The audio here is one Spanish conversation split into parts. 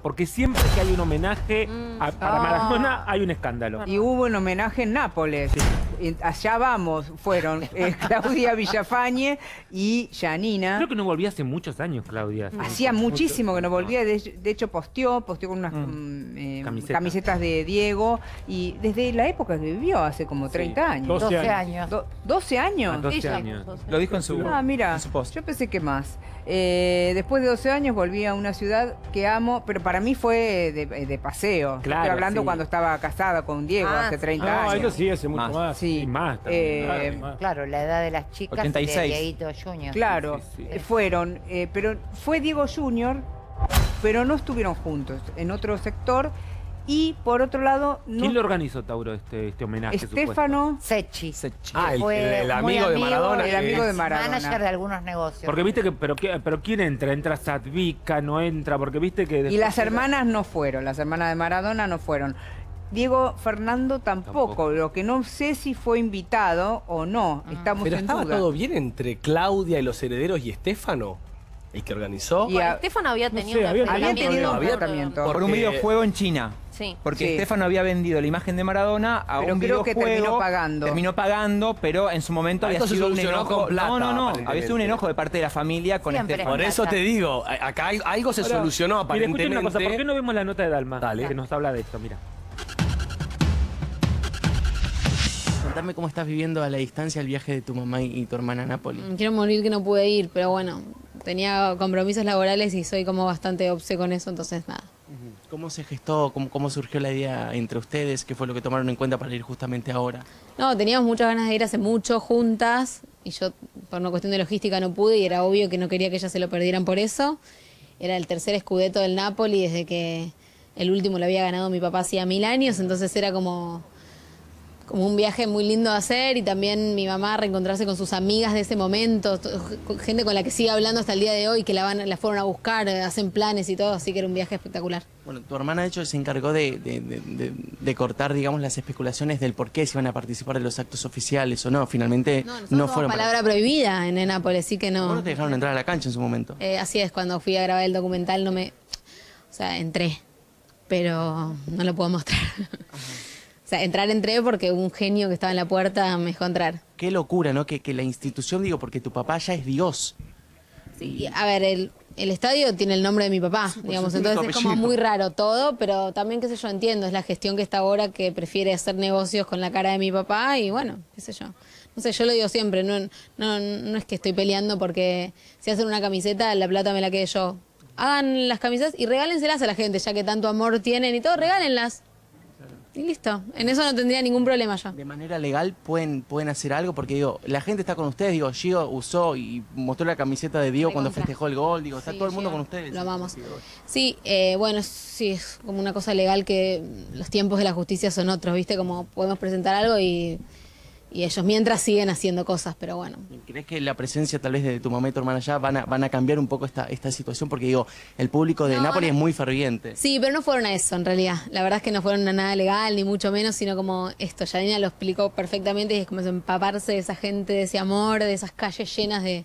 Porque siempre que hay un homenaje para Maradona hay un escándalo. Y hubo un homenaje en Nápoles. Sí. Allá vamos, fueron Claudia Villafañe y Yanina. Creo que no volvía hace muchos años, Claudia. Hacía muchísimo que no volvía. De hecho, posteó con unas camisetas de Diego. Y desde la época que vivió, hace como 30 años. 12 años. 12 años. 12 años. Lo dijo en su post. Ah, mira, yo pensé que más. Después de 12 años volví a una ciudad que amo, pero para mí fue de paseo. Claro, estoy hablando cuando estaba casada con Diego hace 30 años. No, eso sí, hace mucho más. Sí. Y más también, claro, la edad de las chicas 86. De Dieguito Junior. Claro, sí. Fueron, pero fue Diego Junior, pero no estuvieron juntos, en otro sector. Y por otro lado... No... ¿Quién lo organizó, Tauro, este homenaje? Stefano Sechi. Ah, el amigo de Maradona. El amigo de Maradona. Manager de algunos negocios. Porque viste que... Pero ¿quién entra? ¿Entra Sadvica? ¿No entra? Porque viste que... Y las hermanas no fueron. Las hermanas de Maradona no fueron. Diego Fernando tampoco. Lo que no sé si fue invitado o no. Estamos en duda. ¿Pero estaba todo bien entre Claudia y los herederos y Stefano? El que organizó. Y Stefano había tenido un tratamiento. Por un videojuego en China. Sí. Porque Stefano había vendido la imagen de Maradona a un videojuego. Pero creo que terminó pagando. Terminó pagando, pero en su momento había sido un enojo. No. Había sido un enojo de parte de la familia con Stefano. Por eso te digo, acá algo se solucionó aparentemente. Mira, escuchen una cosa, ¿por qué no vemos la nota de Dalma? Dale. Que nos habla de esto, mira. Contame cómo estás viviendo a la distancia el viaje de tu mamá y tu hermana a Napoli. Quiero morir que no pude ir, pero bueno... Tenía compromisos laborales y soy como bastante obse con eso, entonces nada. ¿Cómo se gestó? ¿Cómo surgió la idea entre ustedes? ¿Qué fue lo que tomaron en cuenta para ir justamente ahora? No, teníamos muchas ganas de ir hace mucho juntas y yo por una cuestión de logística no pude y era obvio que no quería que ellas se lo perdieran por eso. Era el tercer scudetto del Napoli desde que el último lo había ganado mi papá hacía 1000 años, entonces era como un viaje muy lindo de hacer y también mi mamá reencontrarse con sus amigas de ese momento, gente con la que sigue hablando hasta el día de hoy, que la fueron a buscar, hacen planes y todo, así que era un viaje espectacular. Bueno, tu hermana de hecho se encargó de cortar, digamos, las especulaciones del por qué si iban a participar de los actos oficiales o no, finalmente no fueron. Palabra prohibida en Nápoles, así que no. ¿Cómo no te dejaron entrar a la cancha en su momento? Así es, cuando fui a grabar el documental o sea, entré, pero no lo puedo mostrar. O sea, entré porque un genio que estaba en la puerta me dejó entrar. Qué locura, ¿no? Que la institución, digo, porque tu papá ya es Dios. Sí, a ver, el estadio tiene el nombre de mi papá, sí, digamos, entonces es como muy raro todo, pero también, qué sé yo, entiendo, es la gestión que está ahora que prefiere hacer negocios con la cara de mi papá y bueno, qué sé yo. No sé, yo lo digo siempre, no es que estoy peleando porque si hacen una camiseta, la plata me la quedé yo. Hagan las camisetas y regálenselas a la gente, ya que tanto amor tienen y todo, regálenlas. Y listo, en eso no tendría ningún problema yo. ¿De manera legal pueden hacer algo? Porque digo, la gente está con ustedes, digo, Gio usó y mostró la camiseta de Diego cuando festejó el gol, digo, está todo el mundo con ustedes. Lo amamos. Sí, bueno, sí, es como una cosa legal que los tiempos de la justicia son otros, ¿viste? Como podemos presentar algo y ellos mientras siguen haciendo cosas, pero bueno. ¿Crees que la presencia tal vez de tu mamá y tu hermana allá van a cambiar un poco esta situación? Porque digo, el público de Nápoles es muy ferviente. Sí, pero no fueron a eso en realidad. La verdad es que no fueron a nada legal, ni mucho menos, sino como esto. Yanina lo explicó perfectamente y es como empaparse de esa gente, de ese amor, de esas calles llenas de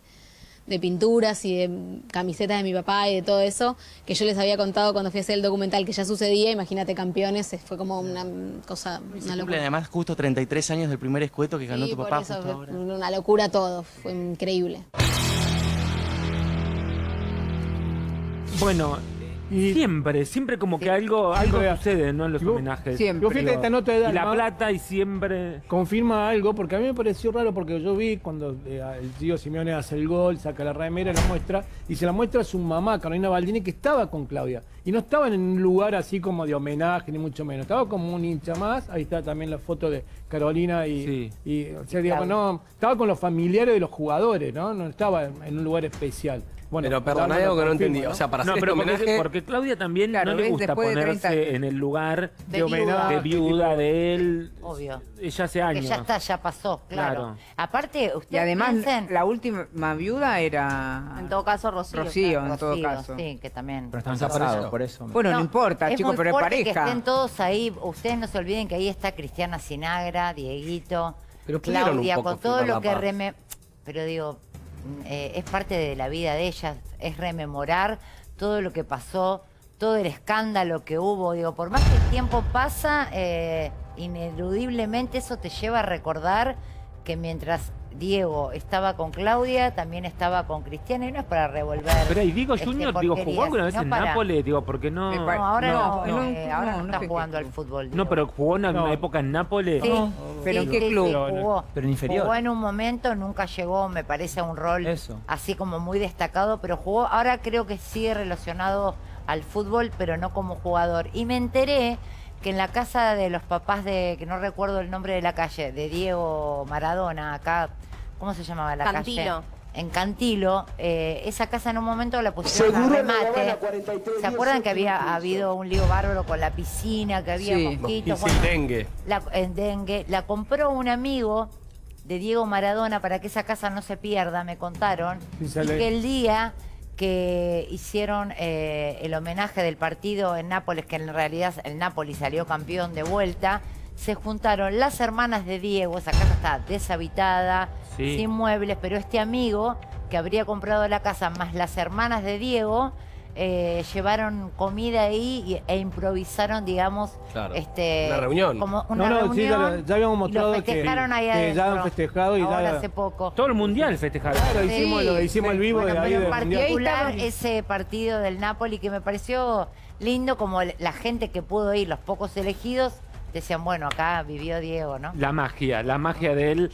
pinturas y de camisetas de mi papá y de todo eso, que yo les había contado cuando fui a hacer el documental que ya sucedía, imagínate, campeones, fue como una cosa, una locura. Además, justo 33 años del primer escueto que ganó tu papá justo ahora. Una locura todo, fue increíble. Bueno, siempre como que algo sucede, ¿no? En los homenajes. Siempre. Fíjate esta nota de Dalma, y la plata y siempre... Confirma algo, porque a mí me pareció raro, porque yo vi cuando el tío Simeone hace el gol, saca la remera, la muestra, y se la muestra a su mamá, Carolina Baldini, que estaba con Claudia. Y no estaba en un lugar así como de homenaje, ni mucho menos. Estaba como un hincha más. Ahí está también la foto de Carolina y o sea, digamos, no, estaba con los familiares de los jugadores, ¿no? No estaba en un lugar especial. Bueno, pero perdón, algo que no entendí. ¿No? O sea, para hacer este homenaje... Porque Claudia también no le gusta ponerse en el lugar de viuda de él. Obvio. Ella hace años. Que ya está, ya pasó, claro. Aparte, ustedes. Y además, la última viuda era. En todo caso, Rocío. Rocío, en todo caso. Sí, que también. Pero están separados, por eso. Bueno, no importa, chicos, pero es pareja. Que estén todos ahí. Ustedes no se olviden que ahí está Cristiana Sinagra, Dieguito, Claudia, con todo lo que Pero digo. Es parte de la vida de ellas, es rememorar todo lo que pasó, todo el escándalo que hubo, digo, por más que el tiempo pasa, ineludiblemente eso te lleva a recordar que mientras Diego estaba con Claudia, también estaba con Cristiana, y no es para revolver. Pero y Diego Junior, digo, jugó alguna vez en Nápoles, digo, porque no... ahora no está jugando al fútbol. Digo. No, pero jugó en una época en Nápoles. Sí, no. ¿Pero en qué club? Sí, jugó, pero en inferior. Jugó en un momento, nunca llegó, me parece, a un rol así como muy destacado, pero jugó, ahora creo que sigue relacionado al fútbol, pero no como jugador. Y me enteré que en la casa de los papás de, que no recuerdo el nombre de la calle, de Diego Maradona, acá, ¿cómo se llamaba la calle? En Cantilo, esa casa en un momento la pusieron a remate. ¿Se acuerdan que había habido un lío bárbaro con la piscina, que había mosquitos? Bueno, dengue. En dengue. La compró un amigo de Diego Maradona para que esa casa no se pierda, me contaron. Y que el día que hicieron el homenaje del partido en Nápoles, que en realidad el Napoli salió campeón de vuelta, se juntaron las hermanas de Diego, esa casa está deshabitada, sin muebles, pero este amigo que habría comprado la casa más las hermanas de Diego, llevaron comida ahí e improvisaron, digamos, una reunión. Como una reunión, sí, ya habíamos mostrado festejaron ahí adentro, que ya han festejado y ahora, hace poco. Todo el mundial festejaron. Claro, hicimos el vivo de ahí. En particular ese partido del Napoli que me pareció lindo, como la gente que pudo ir, los pocos elegidos, decían, bueno, acá vivió Diego, ¿no? La magia de él.